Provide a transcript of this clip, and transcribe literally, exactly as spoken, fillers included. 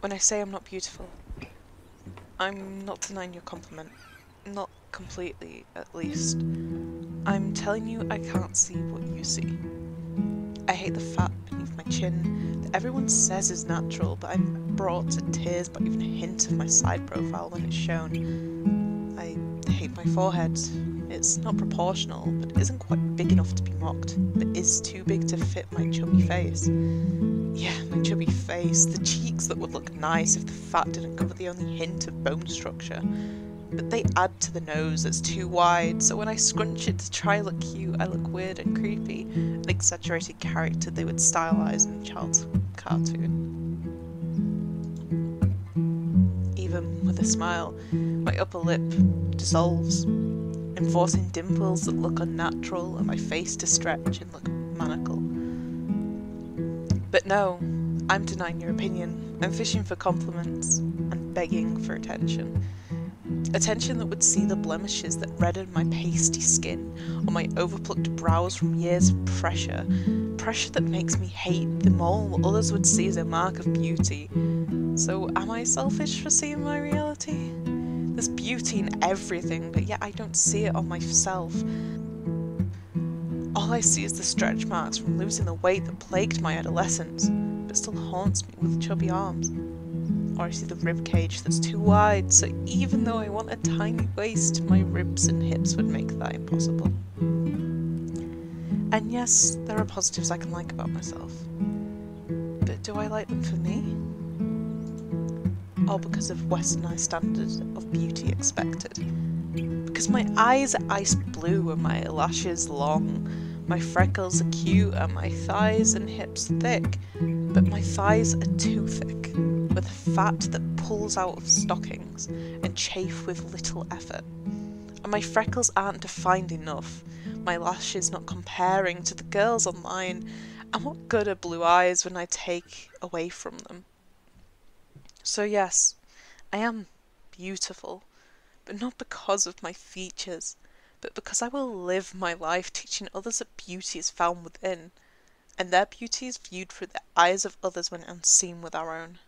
When I say I'm not beautiful, I'm not denying your compliment. Not completely, at least. I'm telling you I can't see what you see. I hate the fat beneath my chin that everyone says is natural, but I'm brought to tears by even a hint of my side profile when it's shown. I hate my forehead. It's not proportional, but isn't quite big enough to be mocked, but is too big to fit my chubby face. Yeah, my chubby face, the cheeks that would look nice if the fat didn't cover the only hint of bone structure. But they add to the nose that's too wide, so when I scrunch it to try look cute, I look weird and creepy, an exaggerated character they would stylize in a child's cartoon. Even with a smile, my upper lip dissolves, enforcing dimples that look unnatural and my face to stretch and look maniacal. But no, I'm denying your opinion. I'm fishing for compliments and begging for attention. Attention that would see the blemishes that redden my pasty skin or my overplucked brows from years of pressure. Pressure that makes me hate them all others would see as a mark of beauty. So am I selfish for seeing my reality? There's beauty in everything, but yet I don't see it on myself. All I see is the stretch marks from losing the weight that plagued my adolescence, but still haunts me with chubby arms. Or I see the rib cage that's too wide, so even though I want a tiny waist, my ribs and hips would make that impossible. And yes, there are positives I can like about myself. But do I like them for me? Or because of westernised standards of beauty expected? Because my eyes are ice blue and my lashes long, my freckles are cute and my thighs and hips thick, but my thighs are too thick, with a fat that pulls out of stockings and chafe with little effort. And my freckles aren't defined enough, my lashes not comparing to the girls online, and what good are blue eyes when I take away from them? So yes, I am beautiful, but not because of my features, but because I will live my life teaching others that beauty is found within, and their beauty is viewed through the eyes of others when unseen with our own.